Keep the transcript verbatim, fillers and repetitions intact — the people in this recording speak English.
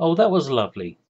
Oh, that was lovely.